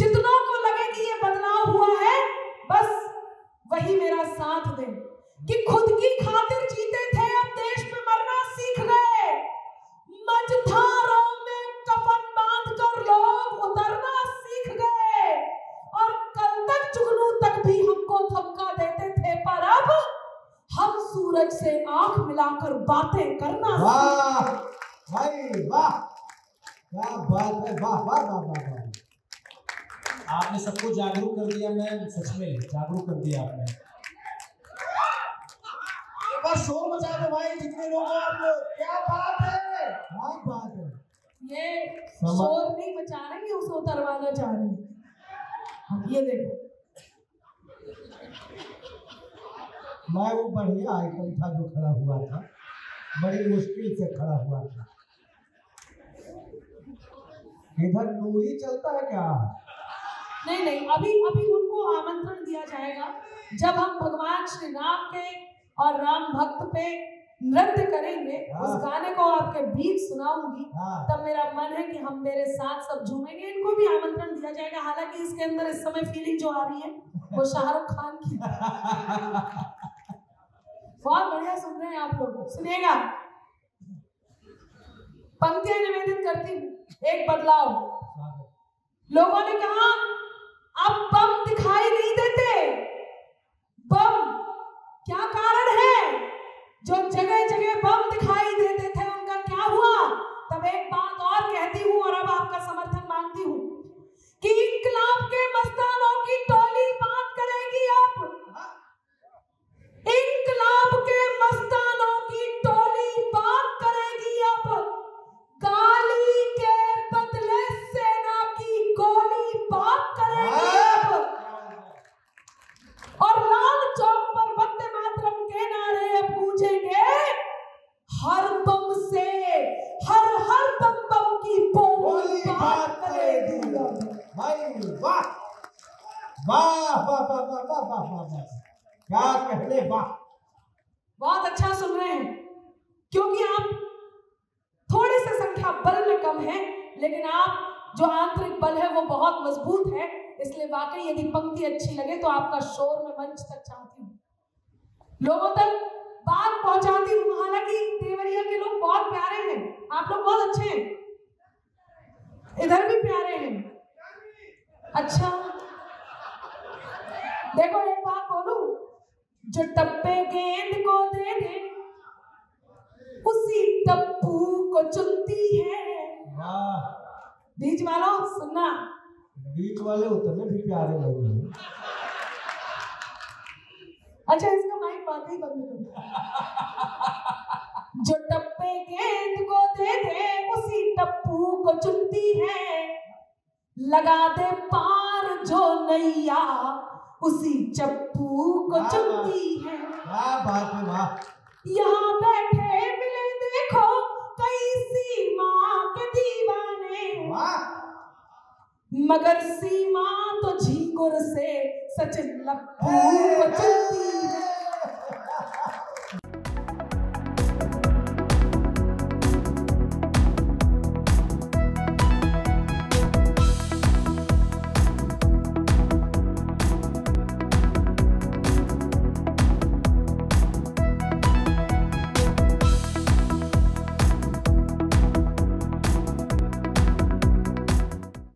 जितनों को लगे कि ये बदलाव हुआ है, बस वही मेरा साथ दे। कि खुद की खातिर जीते थे, अब देश में मरना सीख गए। मझधारों में कफन बांधकर लोग उतरना सीख गए। और कल तक चुगनू तक भी हमको धमका देते थे, पर अब हम सूरज से आंख मिलाकर बातें करना। वाह भाई वाह, क्या बात है, वाह वाह वाह। आपने सबको जागरूक कर दिया, मैं सच में जागरूक कर दिया आपने। एक बार शोर मचा दो भाई जितने लोग हैं आप लोग। क्या बात है, क्या बात है। ये शोर नहीं मचा रहे, ये उसे उतरवाना चाह रहे हैं। ये देखो, मैं वो बढ़िया आइकन था जो खड़ा हुआ था, बड़ी मुश्किल से खड़ा हुआ था। इधर नूरी चलता है क्या? नहीं नहीं, अभी अभी उनको आमंत्रण दिया जाएगा। जब हम भगवान श्री राम के और राम भक्त पे नृत्य करेंगे, उस गाने को आपके बीच सुनाऊंगी, तब मेरा मन है कि हम मेरे साथ सब झूमेंगे। इनको भी आमंत्रण दिया जाएगा। हालांकि इसके अंदर इस समय फीलिंग जो आ रही है वो शाहरुख खान की। बहुत बढ़िया सुन रहे हैं आप लोग। सुनिएगा, पंक्तियां निवेदित करती हूँ। एक बदलाव, लोगों ने कहा अब बम दिखाई नहीं देते। बम, क्या कारण है? जो जगह जगह बम दिखाई देते थे उनका क्या हुआ? तब एक बात और कहती हूँ और अब आपका समर्थन मांगती हूँ कि इंकलाब के मस्तानों की टोली बात करेगी। अब इंकलाब के मस्तानों की टोली बात करेगी। अब गाली के बदले सेना की गोली बात करेगी। अब और लाल चौक पर वंदे मातरम के नारे अब गूंजेंगे। हर बम से हर बम बम की बोली बात करेगी। भाई वाह वाह वाह वाह वाह वाह वाह, क्या कहने, वाह। बहुत अच्छा सुन रहे हैं, क्योंकि आप थोड़े से संख्या बल में कम है, लेकिन आप जो आंतरिक बल है वो बहुत मजबूत है। इसलिए वाकई यदि पंक्ति अच्छी लगे तो आपका शोर में मंच तक चाहती हूँ, लोगों तक बात पहुंचाती हूँ। हालांकि देवरिया के लोग बहुत प्यारे हैं, आप लोग बहुत अच्छे हैं, इधर भी प्यारे हैं। अच्छा देखो, एक बात बोलू, जो टप्पे गेंद को दे दे उसी टप्पू को चुनती है। बीच वालों सुनना, बीच वाले उतने भी प्यारे लगे हैं। अच्छा, इसका माइक बात ही बंद करो। जो टप्पे गेंद को दे दे उसी टप्पू को चुनती है। लगा दे पार जो नैया उसी चप्पू को चुनती है। वाह बात है वाह। यहाँ बैठे मिले देखो कई सीमा के दीवाने, मगर सीमा तो झींगुर से सचिन लप्पू को चलती।